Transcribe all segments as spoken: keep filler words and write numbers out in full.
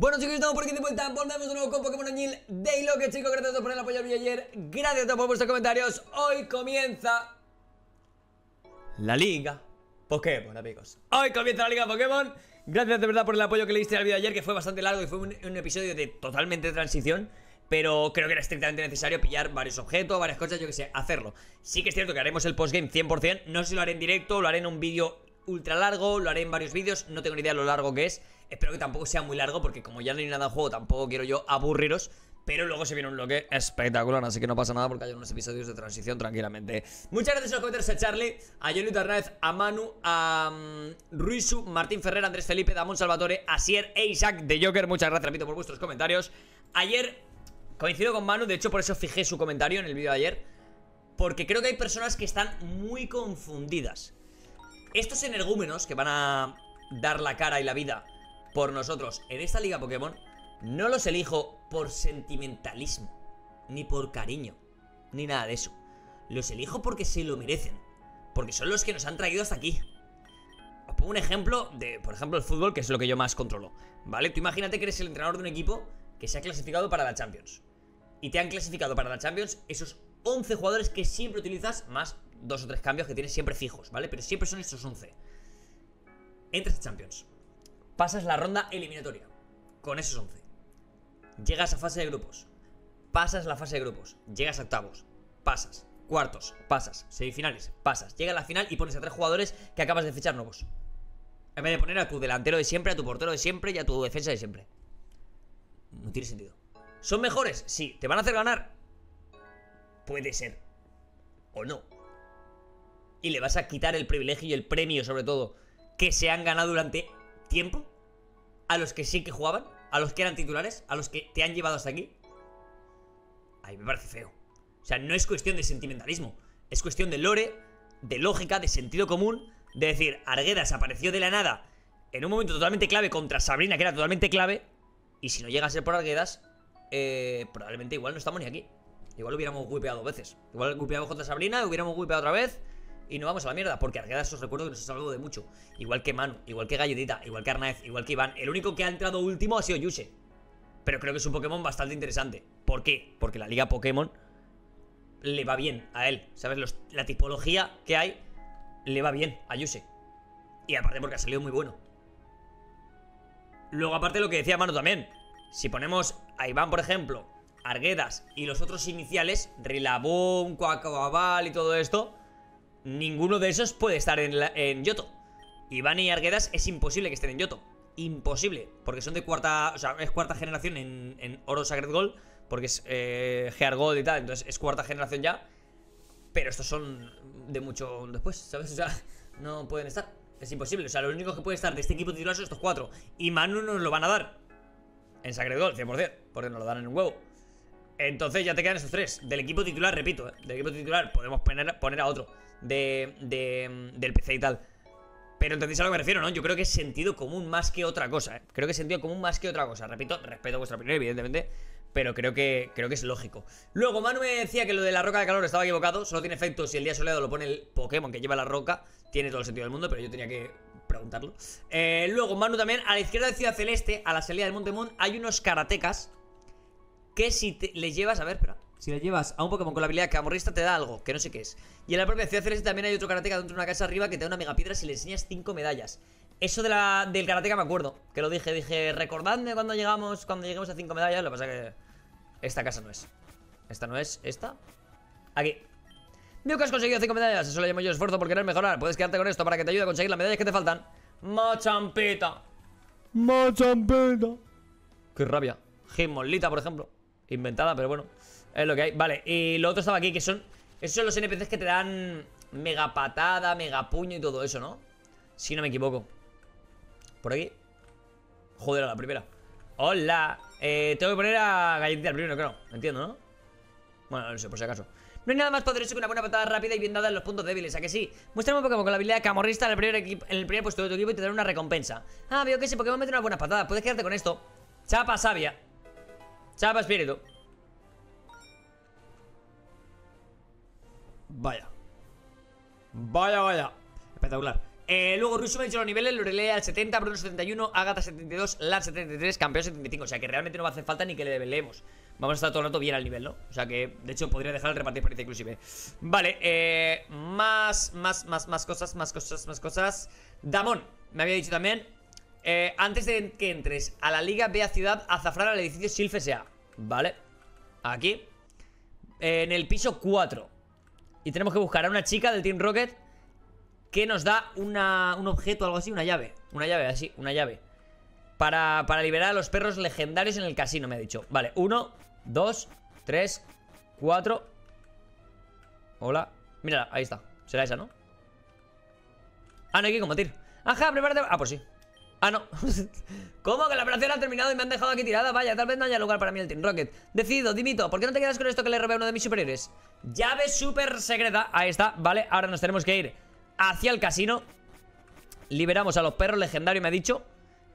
Bueno, chicos, estamos por aquí de vuelta. Volvemos de nuevo con Pokémon Añil Deilocke. Chicos, gracias a todos por el apoyo al vídeo ayer. Gracias a todos por vuestros comentarios. Hoy comienza la Liga Pokémon, amigos. Hoy comienza la Liga Pokémon. Gracias de verdad por el apoyo que le diste al vídeo ayer, que fue bastante largo y fue un, un episodio de totalmente transición. Pero creo que era estrictamente necesario pillar varios objetos, varias cosas, yo que sé, hacerlo. Sí que es cierto que haremos el postgame cien por cien. No sé si lo haré en directo, lo haré en un vídeo ultra largo, lo haré en varios vídeos. No tengo ni idea de lo largo que es. Espero que tampoco sea muy largo, porque como ya no hay nada en juego, tampoco quiero yo aburriros. Pero luego se viene un bloque espectacular, así que no pasa nada porque hay unos episodios de transición tranquilamente. Muchas gracias a los comentarios, a Charlie, a Johnny Tarnáez, a Manu, a um, Ruisu, Martín Ferrer, Andrés Felipe, Damón Salvatore, Asier e Isaac de Joker. Muchas gracias, repito, por vuestros comentarios. Ayer coincido con Manu, de hecho por eso fijé su comentario en el vídeo de ayer, porque creo que hay personas que están muy confundidas. Estos energúmenos que van a dar la cara y la vida por nosotros en esta Liga Pokémon, no los elijo por sentimentalismo, ni por cariño, ni nada de eso. Los elijo porque se lo merecen, porque son los que nos han traído hasta aquí. Os pongo un ejemplo de, por ejemplo, el fútbol, que es lo que yo más controlo, ¿vale? Tú imagínate que eres el entrenador de un equipo que se ha clasificado para la Champions, y te han clasificado para la Champions esos once jugadores que siempre utilizas, más dos o tres cambios que tienes siempre fijos, ¿vale? Pero siempre son estos once. Entras a Champions, pasas la ronda eliminatoria con esos once, llegas a fase de grupos, pasas la fase de grupos, llegas a octavos, pasas, cuartos, pasas, semifinales, pasas, llega a la final y pones a tres jugadores que acabas de fichar nuevos, en vez de poner a tu delantero de siempre, a tu portero de siempre y a tu defensa de siempre. No tiene sentido. ¿Son mejores? Sí. ¿Te van a hacer ganar? Puede ser. O no. ¿Y le vas a quitar el privilegio y el premio, sobre todo, que se han ganado durante tiempo? ¿A los que sí que jugaban? ¿A los que eran titulares? ¿A los que te han llevado hasta aquí? A mí me parece feo. O sea, no es cuestión de sentimentalismo. Es cuestión de lore, de lógica, de sentido común. De decir, Arguedas apareció de la nada en un momento totalmente clave contra Sabrina, que era totalmente clave. Y si no llega a ser por Arguedas, eh, probablemente igual no estamos ni aquí. Igual hubiéramos wipeado dos veces. Igual wipeamos contra Sabrina, hubiéramos wipeado otra vez y no vamos a la mierda, porque Arguedas os recuerdo que nos ha salvado de mucho. Igual que Manu, igual que Galletita, igual que Arnaez, igual que Iván. El único que ha entrado último ha sido Yuse, pero creo que es un Pokémon bastante interesante. ¿Por qué? Porque la Liga Pokémon le va bien a él, ¿sabes? Los, la tipología que hay le va bien a Yuse. Y aparte porque ha salido muy bueno. Luego aparte lo que decía Manu también, si ponemos a Iván por ejemplo, Arguedas y los otros iniciales, Rillaboom, Quackabal y todo esto, ninguno de esos puede estar en, la, en Yoto. Iván y Arguedas es imposible que estén en Yoto, imposible, porque son de cuarta, o sea, es cuarta generación en, en Oro Sacred Gold, porque es eh, Gear Gold y tal, entonces es cuarta generación ya, pero estos son de mucho después, ¿sabes? O sea, no pueden estar. Es imposible, o sea, lo único que puede estar de este equipo titular son estos cuatro. Y Manu nos lo van a dar en Sacred Gold, cien por cien, porque nos lo dan en un huevo. Entonces ya te quedan esos tres. Del equipo titular, repito, ¿eh? Del equipo titular podemos poner, poner a otro de, de, del P C y tal. Pero entendéis a lo que me refiero, ¿no? Yo creo que es sentido común más que otra cosa, ¿eh? Creo que es sentido común más que otra cosa. Repito, respeto vuestra opinión, evidentemente, pero creo que, creo que es lógico. Luego Manu me decía que lo de la roca de calor estaba equivocado. Solo tiene efecto si el día soleado lo pone el Pokémon que lleva la roca. Tiene todo el sentido del mundo, pero yo tenía que preguntarlo. eh, Luego Manu también, a la izquierda de Ciudad Celeste, a la salida del Monte Moon, hay unos karatecas que si te, le llevas, a ver, espera, si le llevas a un Pokémon con la habilidad camorrista te da algo, que no sé qué es. Y en la propia Ciudad Celeste también hay otro karateca dentro de una casa arriba que te da una megapiedra si le enseñas cinco medallas. Eso de la, del karateka me acuerdo, que lo dije, dije, recordadme cuando llegamos, cuando lleguemos a cinco medallas. Lo que pasa es que esta casa no es, esta no es, esta, aquí. Veo que has conseguido cinco medallas, eso lo llamo yo esfuerzo por querer mejorar. Puedes quedarte con esto para que te ayude a conseguir las medallas que te faltan. Machampita, Machampita. Qué rabia. Hitmonlita, por ejemplo, inventada, pero bueno, es lo que hay. Vale, y lo otro estaba aquí, que son, esos son los N P Cs que te dan mega patada, mega puño y todo eso, ¿no? Si no me equivoco. ¿Por aquí? Joder, a la primera. Hola. Eh, tengo que poner a Galletita primero, creo. Entiendo, ¿no? Bueno, no sé, por si acaso. No hay nada más poderoso que una buena patada rápida y bien dada en los puntos débiles, ¿a que sí? Muéstrame un Pokémon con la habilidad de camorrista en el primer, en el primer puesto de tu equipo y te dará una recompensa. Ah, veo que ese Pokémon mete unas buenas patadas. Puedes quedarte con esto. Chapa sabia, chapa espíritu. Vaya. Vaya, vaya. Espectacular. Eh, luego Russo me ha dicho los niveles: Lorelei al setenta, Bruno setenta y uno, Agatha setenta y dos, Lan setenta y tres, Campeón setenta y cinco. O sea que realmente no va a hacer falta ni que le develemos. Vamos a estar todo el rato bien al nivel, ¿no? O sea que, de hecho, podría dejar el repartir experiencia inclusive. Vale, eh, más, más, más, más cosas, más cosas, más cosas. Damon, me había dicho también. Eh, antes de que entres a la liga, ve a ciudad azafrán al edificio Silph S A. Vale, aquí. Eh, en el piso cuatro. Y tenemos que buscar a una chica del Team Rocket que nos da una, un objeto, algo así, una llave. Una llave, así, una llave. Para, para liberar a los perros legendarios en el casino, me ha dicho. Vale, uno, dos, tres, cuatro. Hola. Mírala, ahí está. Será esa, ¿no? Ah, no hay que combatir. Ajá, prepárate. Ah, pues sí. Ah, no. ¿Cómo que la operación ha terminado y me han dejado aquí tirada? Vaya, tal vez no haya lugar para mí el Team Rocket. Decido, dimito. ¿Por qué no te quedas con esto que le robé a uno de mis superiores? Llave súper secreta. Ahí está, vale. Ahora nos tenemos que ir hacia el casino. Liberamos a los perros legendarios, me ha dicho.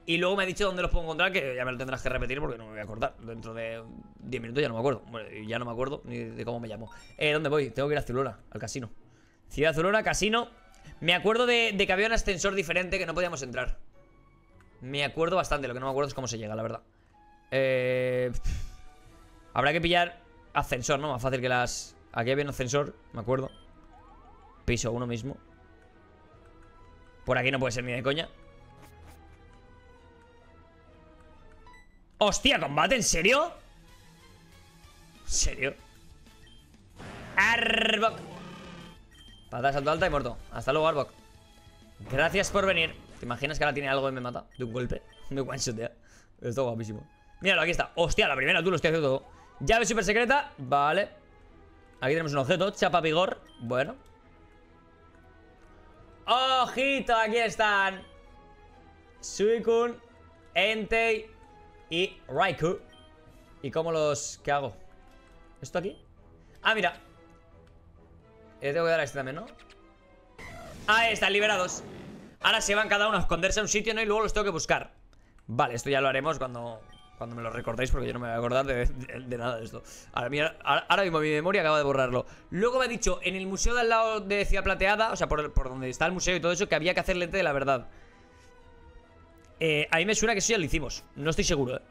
Y luego me ha dicho dónde los puedo encontrar, que ya me lo tendrás que repetir porque no me voy a acordar. Dentro de diez minutos ya no me acuerdo. Bueno, ya no me acuerdo ni de cómo me llamo. Eh, ¿dónde voy? Tengo que ir a Zulora, al casino. Ciudad Zulora, casino. Me acuerdo de, de que había un ascensor diferente que no podíamos entrar. Me acuerdo bastante, lo que no me acuerdo es cómo se llega, la verdad. Eh, habrá que pillar ascensor, ¿no? Más fácil que las... Aquí había un ascensor, me acuerdo. Piso uno mismo. Por aquí no puede ser ni de coña. ¡Hostia, combate! ¿En serio? ¿En serio? Arbok. Patada, salto alta y muerto. Hasta luego, Arbok. Gracias por venir. ¿Te imaginas que ahora tiene algo y me mata? De un golpe. Me one-shotea. Está guapísimo. Míralo, aquí está. Hostia, la primera, tú lo estoy haciendo todo. Llave super secreta. Vale. Aquí tenemos un objeto. Chapa vigor. Bueno. ¡Ojito! Aquí están Suicune, Entei y Raikou. ¿Y cómo los... qué hago? ¿Esto aquí? Ah, mira. Le tengo que dar a este también, ¿no? Ahí están, liberados. Ahora se van cada uno a esconderse a un sitio, ¿no? Y luego los tengo que buscar. Vale, esto ya lo haremos cuando, cuando me lo recordéis, porque yo no me voy a acordar de, de, de nada de esto. Ahora, mira, ahora, ahora mismo mi memoria acaba de borrarlo. Luego me ha dicho, en el museo de al lado de Ciudad Plateada, o sea, por, por donde está el museo y todo eso, que había que hacer lente de la verdad. Eh, a mí me suena que eso ya lo hicimos. No estoy seguro, ¿eh?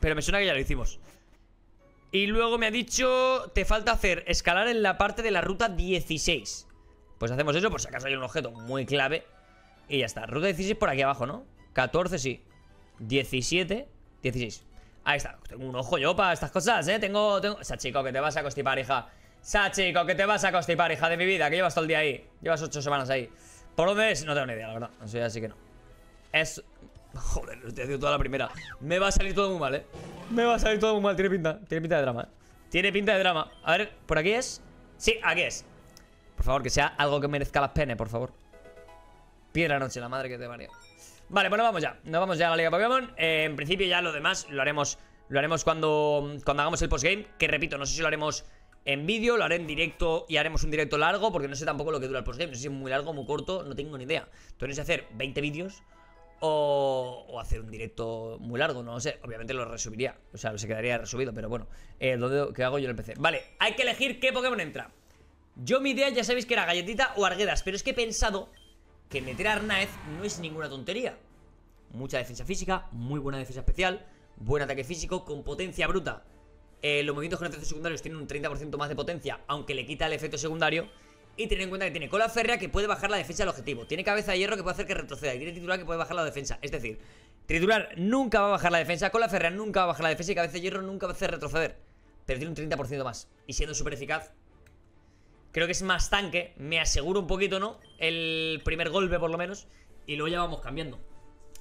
Pero me suena que ya lo hicimos. Y luego me ha dicho, te falta hacer escalar en la parte de la ruta dieciséis. Pues hacemos eso, por si acaso hay un objeto muy clave. Y ya está, ruta dieciséis por aquí abajo, ¿no? catorce, sí. diecisiete, dieciséis. Ahí está, tengo un ojo yo para estas cosas, ¿eh? Tengo, tengo... Sachico, que te vas a constipar, hija. Sachico, que te vas a constipar, hija de mi vida. Que llevas todo el día ahí, llevas ocho semanas ahí. ¿Por dónde es? No tengo ni idea, la verdad. Eso ya sí que no. Es... Joder, lo estoy haciendo toda la primera. Me va a salir todo muy mal, ¿eh? Me va a salir todo muy mal, tiene pinta, tiene pinta de drama, ¿eh? Tiene pinta de drama, a ver, ¿por aquí es? Sí, aquí es. Por favor, que sea algo que merezca las penas, por favor. Piedra noche, la madre que te varía. Vale, bueno, vamos ya. Nos vamos ya a la Liga Pokémon. Eh, en principio ya lo demás lo haremos lo haremos cuando, cuando hagamos el postgame. Que repito, no sé si lo haremos en vídeo, lo haré en directo y haremos un directo largo. Porque no sé tampoco lo que dura el postgame. No sé si es muy largo o muy corto, no tengo ni idea. Entonces, hacer veinte vídeos o, o hacer un directo muy largo, no lo sé. Obviamente lo resubiría. O sea, se quedaría resubido, pero bueno. Eh, ¿dónde, ¿Qué hago yo en el P C? Vale, hay que elegir qué Pokémon entra. Yo mi idea ya sabéis que era Galletita o Arguedas. Pero es que he pensado... que meter a Arnaez no es ninguna tontería. Mucha defensa física, muy buena defensa especial, buen ataque físico, con potencia bruta. eh, Los movimientos con efectos secundarios tienen un treinta por ciento más de potencia, aunque le quita el efecto secundario. Y tener en cuenta que tiene cola férrea, que puede bajar la defensa del objetivo. Tiene cabeza de hierro, que puede hacer que retroceda. Y tiene triturar, que puede bajar la defensa. Es decir, triturar nunca va a bajar la defensa, cola férrea nunca va a bajar la defensa, y cabeza de hierro nunca va a hacer retroceder. Pero tiene un treinta por ciento más. Y siendo súper eficaz, creo que es más tanque, me aseguro un poquito, ¿no? El primer golpe, por lo menos. Y luego ya vamos cambiando.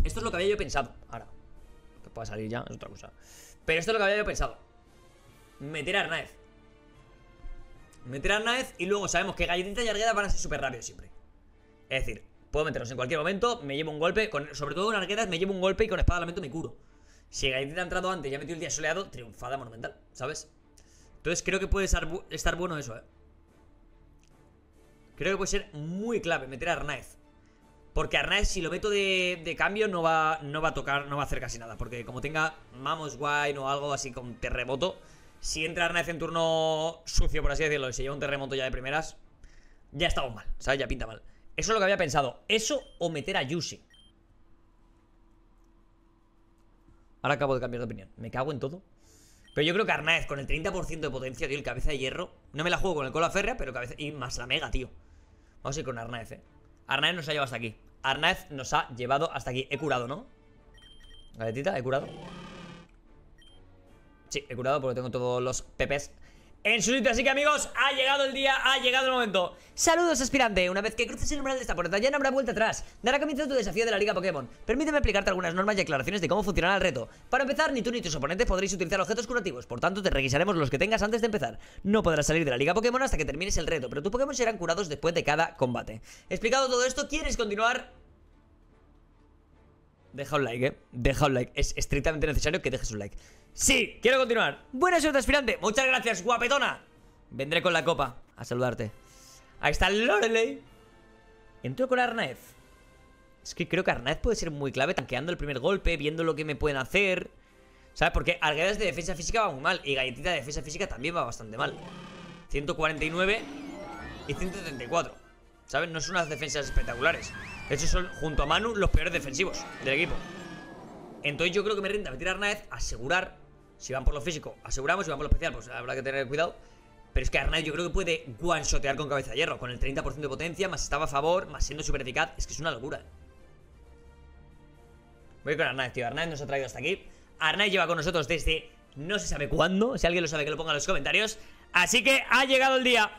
Esto es lo que había yo pensado. Ahora, que pueda salir ya, es otra cosa. Pero esto es lo que había yo pensado. Meter a Arnaez. Meter a Arnaez y luego sabemos que Galletita y Arguedas van a ser súper rápidos siempre. Es decir, puedo meterlos en cualquier momento, me llevo un golpe. Con, sobre todo con Arguedas me llevo un golpe y con Espada de Lamento me curo. Si Galletita ha entrado antes y ha metido el día soleado, triunfada monumental, ¿sabes? Entonces creo que puede estar, bu estar bueno eso, ¿eh? Creo que puede ser muy clave meter a Arnaez. Porque Arnaez, si lo meto de, de cambio, no va, no va a tocar, no va a hacer casi nada. Porque como tenga Mamoswine o algo así con terremoto, si entra Arnaez en turno sucio, por así decirlo, y se lleva un terremoto ya de primeras, ya estamos mal, ¿sabes? Ya pinta mal. Eso es lo que había pensado. Eso o meter a Yushi. Ahora acabo de cambiar de opinión. Me cago en todo. Pero yo creo que Arnaez con el treinta por ciento de potencia, tío, el cabeza de hierro. No me la juego con el cola férrea, pero cabeza... Y más la mega, tío. Vamos a ir con Arnaez, eh. Arnaez nos ha llevado hasta aquí. Arnaez nos ha llevado hasta aquí. He curado, ¿no? Galetita, he curado. Sí, he curado porque tengo todos los pepes en su sitio. Así que, amigos, ha llegado el día, ha llegado el momento. Saludos, aspirante. Una vez que cruces el umbral de esta puerta, ya no habrá vuelta atrás. Dará comienzo tu desafío de la Liga Pokémon. Permíteme explicarte algunas normas y aclaraciones de cómo funcionará el reto. Para empezar, ni tú ni tus oponentes podréis utilizar objetos curativos. Por tanto, te requisaremos los que tengas antes de empezar. No podrás salir de la Liga Pokémon hasta que termines el reto, pero tus Pokémon serán curados después de cada combate. Explicado todo esto, ¿quieres continuar? Deja un like, eh. Deja un like. Es estrictamente necesario que dejes un like. Sí, quiero continuar. Buena suerte, aspirante. Muchas gracias, guapetona. Vendré con la copa a saludarte. Ahí está Lorelei. Entro con Arnaez. Es que creo que Arnaez puede ser muy clave tanqueando el primer golpe, viendo lo que me pueden hacer, ¿sabes? Porque Alguedas de defensa física va muy mal y Galletita de defensa física también va bastante mal. ciento cuarenta y nueve y ciento setenta y cuatro. ¿Sabes? No son unas defensas espectaculares. De hecho, son, junto a Manu, los peores defensivos del equipo. Entonces yo creo que me rinda meter a Arnaez, asegurar. Si van por lo físico, aseguramos. Si van por lo especial, pues habrá que tener cuidado. Pero es que Arnaez yo creo que puede one-shotear con cabeza de hierro, con el treinta por ciento de potencia, más estaba a favor, más siendo súper eficaz. Es que es una locura. Voy con Arnaez, tío. Arnaez nos ha traído hasta aquí. Arnaez lleva con nosotros desde no se sabe cuándo. Si alguien lo sabe, que lo ponga en los comentarios. Así que ha llegado el día.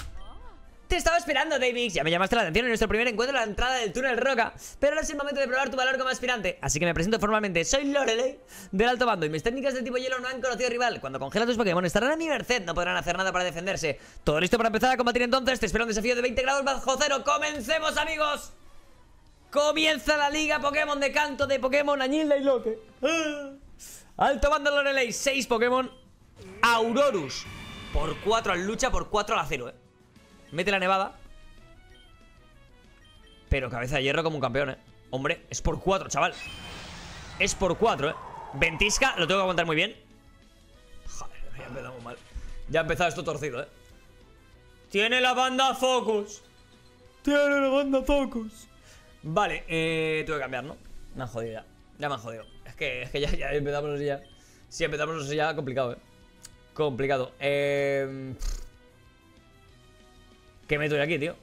Te estaba esperando, DeiviX. Ya me llamaste la atención en nuestro primer encuentro a la entrada del túnel Roca. Pero ahora es el momento de probar tu valor como aspirante. Así que me presento formalmente. Soy Lorelei del Alto Bando y mis técnicas de tipo hielo no han conocido rival. Cuando congela tus Pokémon estarán a mi merced. No podrán hacer nada para defenderse. Todo listo para empezar a combatir entonces. Te espero un desafío de veinte grados bajo cero. ¡Comencemos, amigos! Comienza la Liga Pokémon de Canto de Pokémon Añil Deilocke. ¡Ah! Alto Bando Lorelei. seis Pokémon. Aurorus. Por cuatro al lucha, por cuatro a la cero, eh. Mete la nevada. Pero cabeza de hierro como un campeón, eh. Hombre, es por cuatro, chaval. Es por cuatro, eh. Ventisca, lo tengo que aguantar muy bien. Joder, ya empezamos mal. Ya ha empezado esto torcido, eh. Tiene la banda Focus. Tiene la banda Focus. Vale, eh, tuve que cambiar, ¿no? Me han jodido ya. Ya me han jodido. Es que, es que ya, ya empezamos ya. Si empezamos ya, complicado, eh. Complicado. Eh... ¿Qué meto yo aquí, tío?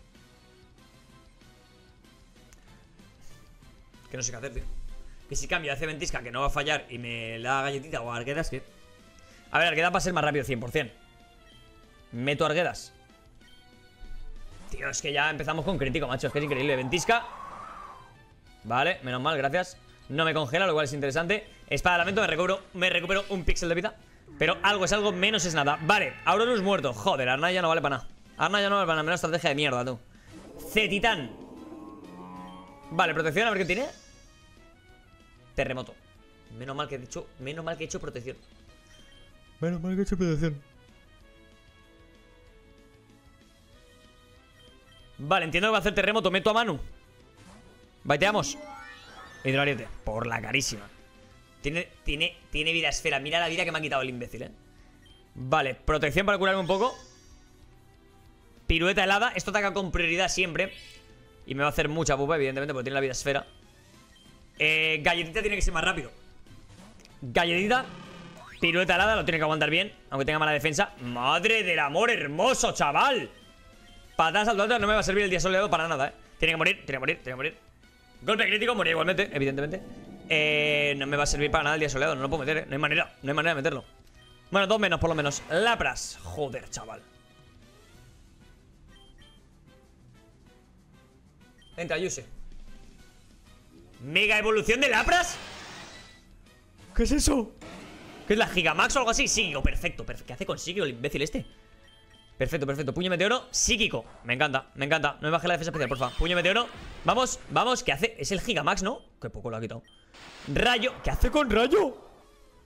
Que no sé qué hacer, tío. Que si cambio hace ventisca, que no va a fallar, y me la galletita o Arguedas, que... A ver, Arguedas va a ser más rápido cien por cien. Meto Arguedas. Tío, es que ya empezamos con crítico, macho. Es que es increíble. Ventisca. Vale, menos mal, gracias. No me congela, lo cual es interesante. Espada de lamento, me recupero, me recupero un píxel de vida. Pero algo es algo, menos es nada. Vale, Aurorus muerto. Joder, Arnaya ya no vale para nada. Arna ya no me van a meter una estrategia de mierda, tú. C-Titán. Vale, protección, a ver qué tiene. Terremoto. Menos mal que he hecho, menos mal que he hecho protección. Menos mal que he hecho protección. Vale, entiendo que va a hacer terremoto. Meto a Manu. Baiteamos. Hidroariete. Por la carísima. Tiene, tiene, tiene vida esfera. Mira la vida que me ha quitado el imbécil, eh. Vale, protección para curarme un poco. Pirueta helada, esto ataca con prioridad siempre. Y me va a hacer mucha pupa, evidentemente, porque tiene la vida esfera. Eh, galletita tiene que ser más rápido. Galletita. Pirueta helada, lo tiene que aguantar bien. Aunque tenga mala defensa. ¡Madre del amor hermoso, chaval! Patadas al alto, no me va a servir el día soleado para nada, eh. Tiene que morir, tiene que morir, tiene que morir. Golpe crítico, morir igualmente, evidentemente. Eh, no me va a servir para nada el día soleado, no lo puedo meter, eh. No hay manera, no hay manera de meterlo. Bueno, dos menos, por lo menos. Lapras. Joder, chaval. Entra, Yuse. ¿Mega evolución de Lapras? ¿Qué es eso? ¿Qué es la Gigamax o algo así? Psíquico, perfecto, perfecto. ¿Qué hace con Psíquico el imbécil este? Perfecto, perfecto. Puño meteoro, Psíquico. Me encanta, me encanta. No me baje la defensa especial, porfa. Puño meteoro. Vamos, vamos. ¿Qué hace? Es el Gigamax, ¿no? Qué poco lo ha quitado. Rayo. ¿Qué hace con Rayo?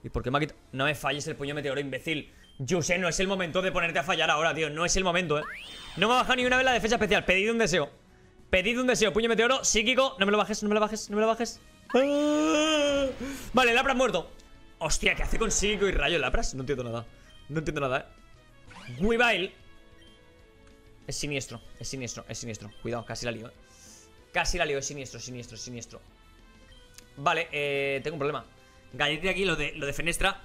¿Y por qué me ha quitado? No me falles el puño meteoro, imbécil. Yuse, no es el momento de ponerte a fallar ahora, tío. No es el momento, eh. No me ha bajado ni una vez la defensa especial. Pedid un deseo. Pedid un deseo, puño meteoro, psíquico. No me lo bajes, no me lo bajes, no me lo bajes. ¡Ah! Vale, Lapras muerto. Hostia, ¿qué hace con psíquico y rayo Lapras? No entiendo nada, no entiendo nada, eh. Wibail. Es siniestro, es siniestro, es siniestro. Cuidado, casi la lío, eh. Casi la lío, siniestro, siniestro, siniestro. Vale, eh, tengo un problema. Galletti aquí, lo de, lo de Fenestra.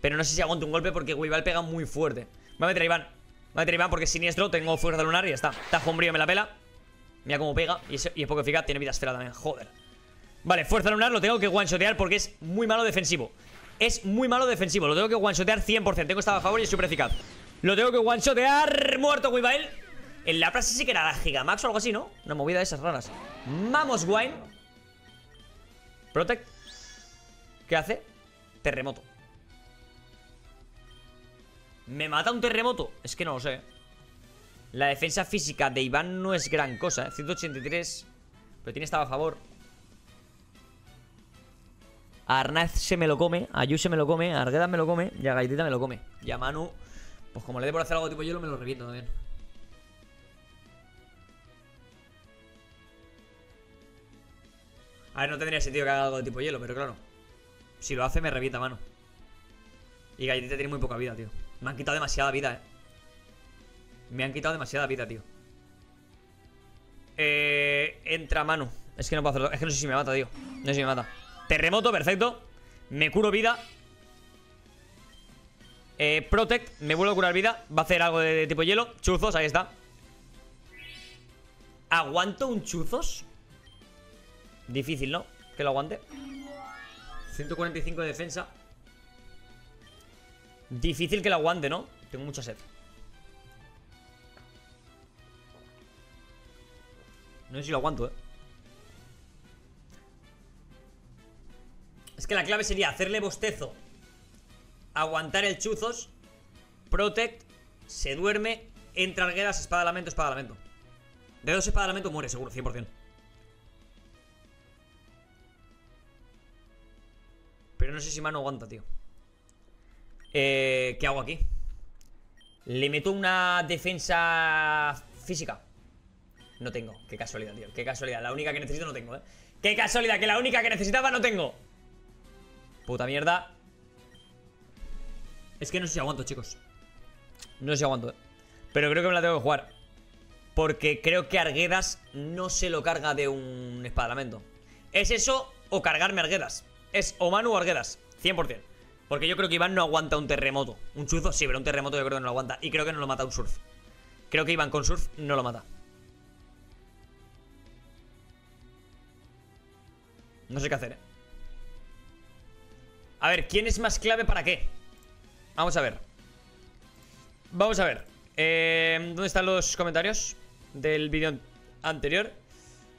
Pero no sé si aguanto un golpe porque Wibail pega muy fuerte. Voy a meter a Iván. Voy a meter a Iván porque es siniestro. Tengo fuerza lunar y ya está. Tajo umbrío, me la pela. Mira cómo pega. Y es, y es poco eficaz. Tiene vida esfera también. Joder. Vale, fuerza lunar lo tengo que one-shotear porque es muy malo defensivo. Es muy malo defensivo. Lo tengo que one-shotear cien por ciento. Tengo esta a favor y es súper eficaz. Lo tengo que one-shotear. Muerto Wibail. En Lapras sí que era la Gigamax o algo así, ¿no? Una movida de esas raras. Mamoswine. Protect. ¿Qué hace? Terremoto. ¿Me mata un terremoto? Es que no lo sé. La defensa física de Iván no es gran cosa, ¿eh? ciento ochenta y tres. Pero tiene estaba a favor. A Arnaz se me lo come. A Yu se me lo come. A Arguedas me lo come. Y a Gaitita me lo come. Y a Manu, pues como le dé por hacer algo tipo hielo, me lo reviento también. A ver, no tendría sentido que haga algo de tipo hielo, pero claro, si lo hace me revienta, mano. Y Galletita tiene muy poca vida, tío. Me han quitado demasiada vida, eh. Me han quitado demasiada vida, tío. Eh... Entra Manu. Es que no puedo hacerlo. Es que no sé si me mata, tío. No sé si me mata. Terremoto, perfecto. Me curo vida. Eh... Protect. Me vuelvo a curar vida. Va a hacer algo de, de tipo hielo. Chuzos, ahí está. ¿Aguanto un chuzos? Difícil, ¿no? Que lo aguante. Ciento cuarenta y cinco de defensa. Difícil que lo aguante, ¿no? Tengo mucha sed. No sé si lo aguanto, ¿eh? Es que la clave sería hacerle bostezo, aguantar el chuzos, protect, se duerme, entra Arguedas, espada lamento, espada lamento. De dos espada lamento muere seguro, cien por ciento. Pero no sé si Manu aguanta, tío. Eh, ¿Qué hago aquí? Le meto una defensa física. No tengo. Qué casualidad, tío. Qué casualidad. La única que necesito no tengo, ¿eh? Qué casualidad, que la única que necesitaba no tengo. Puta mierda. Es que no sé si aguanto, chicos. No sé si aguanto, ¿eh? Pero creo que me la tengo que jugar. Porque creo que Arguedas no se lo carga de un espadamento. ¿Es eso o cargarme Arguedas? Es o Manu o Arguedas, cien por ciento. Porque yo creo que Iván no aguanta un terremoto. Un chuzo sí, pero un terremoto yo creo que no lo aguanta. Y creo que no lo mata un surf. Creo que Iván con surf no lo mata. No sé qué hacer, ¿eh? A ver, ¿quién es más clave para qué? Vamos a ver. Vamos a ver. eh, ¿Dónde están los comentarios del vídeo anterior?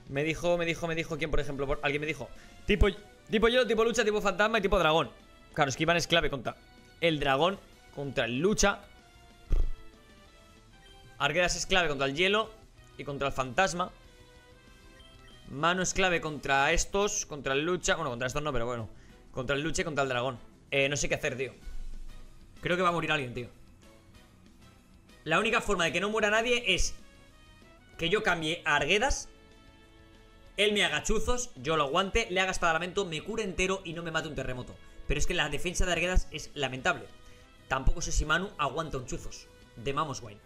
Me dijo, me dijo, me dijo ¿quién, por ejemplo? Por, alguien me dijo Tipo... Tipo hielo, tipo lucha, tipo fantasma y tipo dragón. Claro, es que Iván es clave contra el dragón, contra el lucha. Arguedas es clave contra el hielo y contra el fantasma. Manu es clave contra estos, contra el lucha. Bueno, contra estos no, pero bueno, contra el lucha y contra el dragón. Eh, no sé qué hacer, tío. Creo que va a morir alguien, tío. La única forma de que no muera nadie es que yo cambie a Arguedas, él me haga chuzos, yo lo aguante, le haga espadamento, me cure entero y no me mate un terremoto. Pero es que la defensa de Arguedas es lamentable. Tampoco sé si Manu aguanta un chuzos de Mamoswine.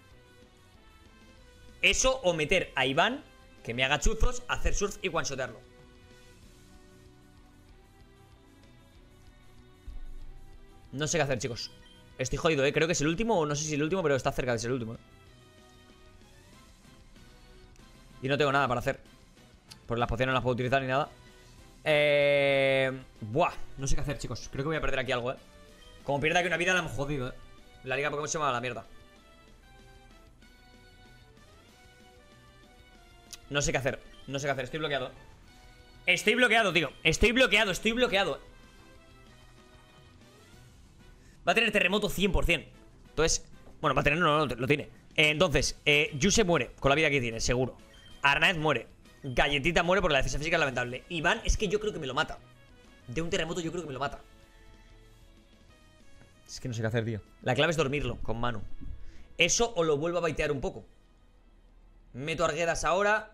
Eso o meter a Iván, que me haga chuzos, hacer surf y one-shotarlo. No sé qué hacer, chicos. Estoy jodido, eh. Creo que es el último, o no sé si es el último, pero está cerca de ser el último, eh. Y no tengo nada para hacer. Pues las pociones no las puedo utilizar ni nada. Eh... Buah, no sé qué hacer, chicos. Creo que voy a perder aquí algo, eh. Como pierda aquí una vida la hemos jodido, eh. La liga Pokémon se va a la mierda. No sé qué hacer. No sé qué hacer, estoy bloqueado. Estoy bloqueado, tío. Estoy bloqueado, estoy bloqueado. Va a tener terremoto cien por ciento. Entonces... Bueno, va a tener... No, no, no lo tiene. eh, Entonces, eh, Yu se muere con la vida que tiene, seguro. Arnaez muere. Galletita muere porque la defensa física es lamentable. Iván es que yo creo que me lo mata. De un terremoto yo creo que me lo mata. Es que no sé qué hacer, tío. La clave es dormirlo con Manu. Eso o lo vuelvo a baitear un poco. Meto a Arguedas ahora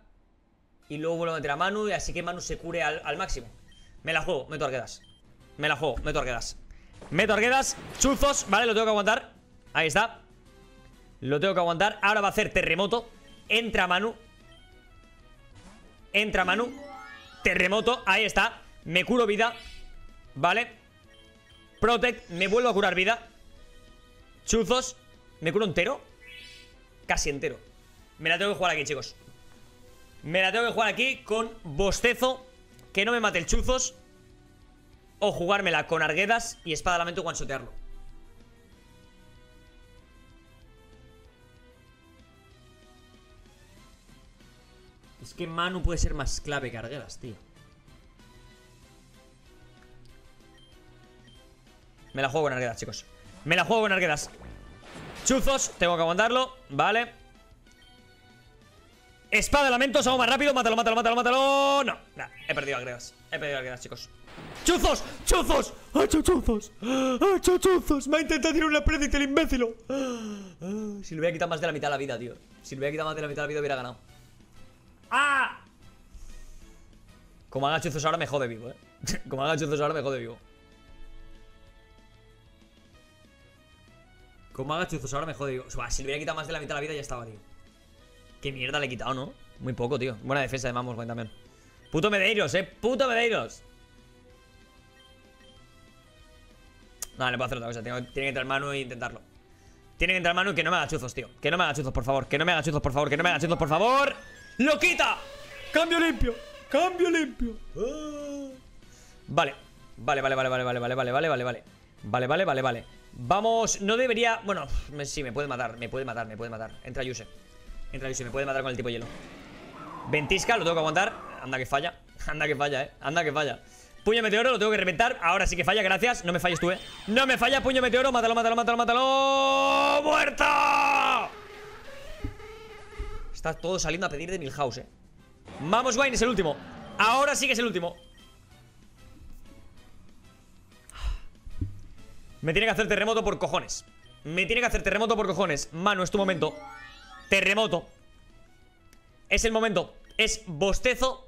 y luego vuelvo a meter a Manu. Y así que Manu se cure al, al máximo. Me la juego, meto a Arguedas. Me la juego, meto a Arguedas. Meto a Arguedas, chuzos, vale, lo tengo que aguantar. Ahí está. Lo tengo que aguantar, ahora va a hacer terremoto. Entra Manu. Entra Manu. Terremoto, ahí está. Me curo vida. Vale. Protect, me vuelvo a curar vida. Chuzos. Me curo entero. Casi entero. Me la tengo que jugar aquí, chicos. Me la tengo que jugar aquí con bostezo. Que no me mate el chuzos. O jugármela con arguedas y espada lamento guanchotearlo. Es que Manu puede ser más clave que arguedas, tío. Me la juego con arguedas, chicos. Me la juego con arguedas. Chuzos, tengo que aguantarlo. Vale. Espada de lamentos, hago más rápido. Mátalo, mátalo, mátalo, mátalo. No, nah, he perdido agredas. He perdido agredas, chicos. ¡Chuzos! ¡Chuzos! ¡Ha hecho chuzos! ¡Ha hecho chuzos! ¡Me ha intentado tirar una predita el imbécilo! Ah, si le hubiera quitado más de la mitad de la vida, tío. Si le hubiera quitado más de la mitad de la vida, hubiera ganado. ¡Ah! Como haga chuzos ahora, me jode vivo, eh. Como haga chuzos ahora, me jode vivo. Como haga chuzos ahora me jode, digo. O sea, si le hubiera quitado más de la mitad de la vida ya estaba, tío. Qué mierda le he quitado, ¿no? Muy poco, tío. Buena defensa de Mamoswine también. Puto Medeiros, eh. Puto Medeiros. Nada, le puedo hacer otra cosa. Tiene que entrar Manu e intentarlo. Tiene que entrar Manu y que no me haga chuzos, tío. Que no me haga chuzos, por favor. Que no me haga chuzos, por favor. Que no me haga chuzos, por favor. ¡Lo quita! ¡Cambio limpio! ¡Cambio limpio! ¡Ah! Vale. Vale, vale, vale, vale, vale, vale, vale, vale, vale, vale. Vale, vale, vale, vale. Vamos, no debería... Bueno, me, sí, me puede matar, me puede matar, me puede matar. Entra Yuse. Entra Yuse, me puede matar con el tipo hielo. Ventisca, lo tengo que aguantar. Anda que falla, anda que falla, eh. Anda que falla. Puño meteoro, lo tengo que reventar. Ahora sí que falla, gracias. No me falles tú, eh. No me falla, puño meteoro. Mátalo, mátalo, mátalo, mátalo. ¡Muerto! Está todo saliendo a pedir de Milhouse, eh. Mamoswine es el último. Ahora sí que es el último. Me tiene que hacer terremoto por cojones. Me tiene que hacer terremoto por cojones. Manu, es tu momento. Terremoto. Es el momento. Es bostezo.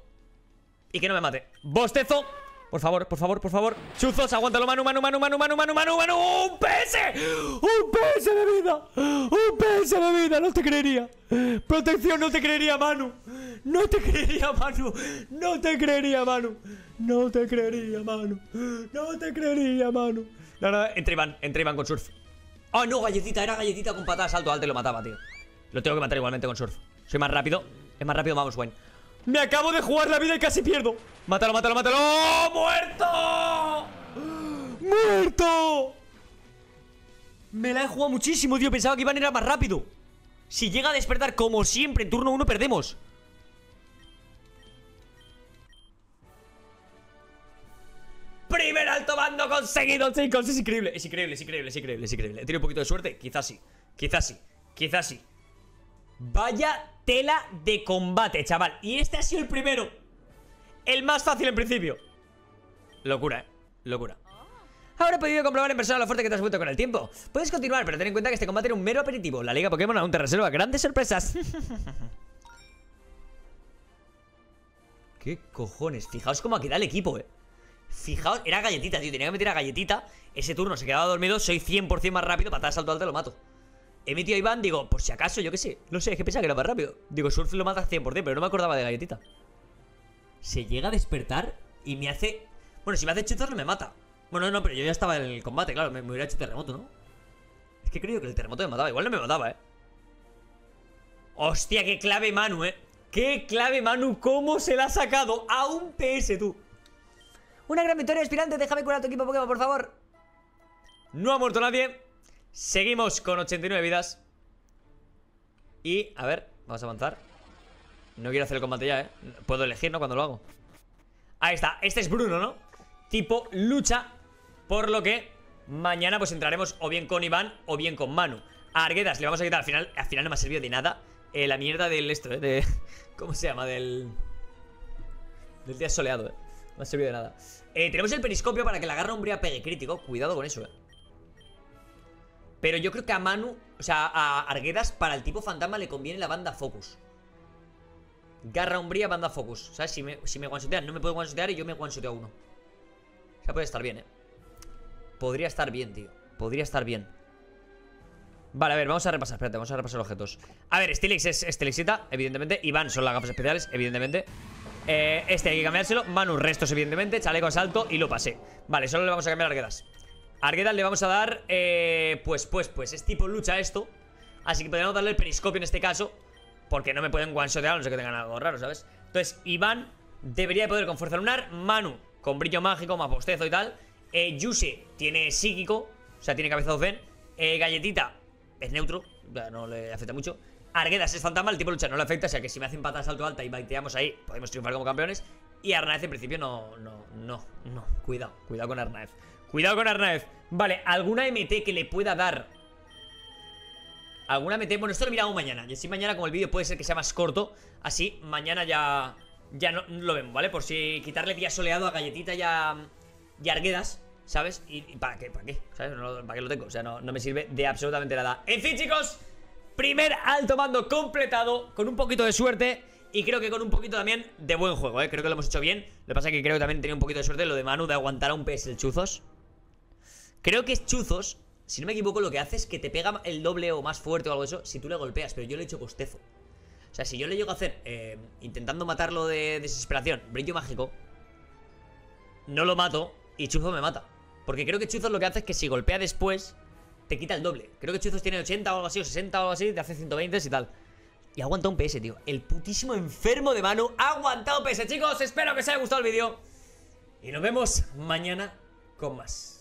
Y que no me mate. Bostezo. Por favor, por favor, por favor. Chuzos, aguántalo, Manu, Manu, Manu, Manu, Manu, Manu, Manu, Manu. ¡Un P S! ¡Un P S de vida! ¡Un P S de vida! No te creería. Protección, no te creería, Manu. No te creería, Manu. No te creería, Manu. No te creería, Manu. No te creería, Manu. No, no, entra Iván, entra Iván con surf. Ah, oh, no, galletita, era galletita con patada salto alto y lo mataba, tío. Lo tengo que matar igualmente con surf. Soy más rápido, es más rápido Mamoswine. Me acabo de jugar la vida y casi pierdo. Mátalo, mátalo, mátalo. ¡Oh, muerto! ¡Muerto! Me la he jugado muchísimo, tío. Pensaba que Iván era más rápido. Si llega a despertar como siempre en turno uno, perdemos. Primer alto bando conseguido, chicos. Es increíble, es increíble, es increíble, es increíble, es increíble. He tenido un poquito de suerte, quizás sí. Quizás sí, quizás sí. Vaya tela de combate, chaval. Y este ha sido el primero. El más fácil en principio. Locura, eh, locura. Ahora he podido comprobar en persona lo fuerte que te has vuelto con el tiempo. Puedes continuar, pero ten en cuenta que este combate era un mero aperitivo. La Liga Pokémon aún te reserva grandes sorpresas. ¿Qué cojones? Fijaos cómo ha quedado el equipo, eh. Fijaos, era galletita, tío, tenía que meter a galletita. Ese turno se quedaba dormido, soy cien por cien más rápido. Patada, salto alto, lo mato. He metido a Iván, digo, por si acaso, yo qué sé. No sé, es que pensaba que era más rápido. Digo, surf lo mata cien por cien, pero no me acordaba de galletita. Se llega a despertar y me hace... Bueno, si me hace chuzos no me mata. Bueno, no, pero yo ya estaba en el combate, claro, me, me hubiera hecho terremoto, ¿no? Es que creo que el terremoto me mataba, igual no me mataba, eh. Hostia, qué clave Manu, eh. Qué clave Manu, cómo se la ha sacado a un P S, tú. Una gran victoria, aspirante. Déjame curar a tu equipo Pokémon, por favor. No ha muerto nadie. Seguimos con ochenta y nueve vidas. Y, a ver, vamos a avanzar. No quiero hacer el combate ya, eh. Puedo elegir, ¿no? Cuando lo hago. Ahí está. Este es Bruno, ¿no? Tipo lucha. Por lo que mañana pues entraremos o bien con Iván o bien con Manu. A Arguedas le vamos a quitar. Al final, al final no me ha servido de nada. Eh, la mierda del esto, eh. De, ¿cómo se llama? Del... Del día soleado, eh. No ha servido de nada. Eh, tenemos el periscopio para que la garra umbría pegue crítico. Cuidado con eso, eh. Pero yo creo que a Manu, o sea, a Arguedas, para el tipo fantasma le conviene la banda focus. Garra umbría, banda focus. ¿Sabes? Si me, si me guanchotean, no me puedo guanchotear y yo me guanchoteo a uno. O sea, puede estar bien, eh. Podría estar bien, tío. Podría estar bien. Vale, a ver, vamos a repasar. Espérate, vamos a repasar objetos. A ver, Steelix es Steelixita, evidentemente. Iván son las gafas especiales, evidentemente. eh, este hay que cambiárselo. Manus restos, evidentemente. Chaleco asalto y lo pasé. Vale, solo le vamos a cambiar a Arguedas. A Arguedas le vamos a dar, eh, pues, pues, pues es tipo lucha esto. Así que podríamos darle el periscopio en este caso, porque no me pueden one-shotear, no sé que tengan algo raro, ¿sabes? Entonces, Iván debería de poder con fuerza lunar. Manu con brillo mágico, más bostezo y tal. eh, Yuse tiene psíquico, o sea, tiene cabeza de Zen. eh, Galletita es neutro, no le afecta mucho. Arguedas es fantasma, el tipo de lucha no le afecta, o sea que si me hacen patas salto alta y baiteamos ahí, podemos triunfar como campeones. Y Arnaez en principio no, no, no, no, cuidado, cuidado con Arnaez. Cuidado con Arnaez. Vale, alguna M T que le pueda dar. Alguna M T, bueno, esto lo miramos mañana. Y así mañana, como el vídeo puede ser que sea más corto, así mañana ya, ya no, lo vemos, ¿vale? Por si quitarle día soleado a Galletita y a, y a Arguedas, ¿sabes? Y, y ¿para qué? ¿Para qué? ¿Sabes? No, ¿para qué lo tengo? O sea, no, no me sirve de absolutamente nada. En fin, chicos, primer alto mando completado, con un poquito de suerte y creo que con un poquito también de buen juego, ¿eh? Creo que lo hemos hecho bien. Lo que pasa es que creo que también tenía un poquito de suerte lo de Manu de aguantar a un P S el Chuzos. Creo que es Chuzos, si no me equivoco, lo que hace es que te pega el doble o más fuerte o algo de eso si tú le golpeas, pero yo le he hecho costezo. O sea, si yo le llego a hacer, eh, intentando matarlo de desesperación, brillo mágico, no lo mato y Chuzos me mata. Porque creo que Chuzos lo que hace es que si golpea después te quita el doble. Creo que Chuzos tiene ochenta o algo así, o sesenta o algo así, te hace ciento veinte y tal. Y aguanta un P S, tío. El putísimo enfermo de Manu ha aguantado P S, chicos. Espero que os haya gustado el vídeo y nos vemos mañana con más.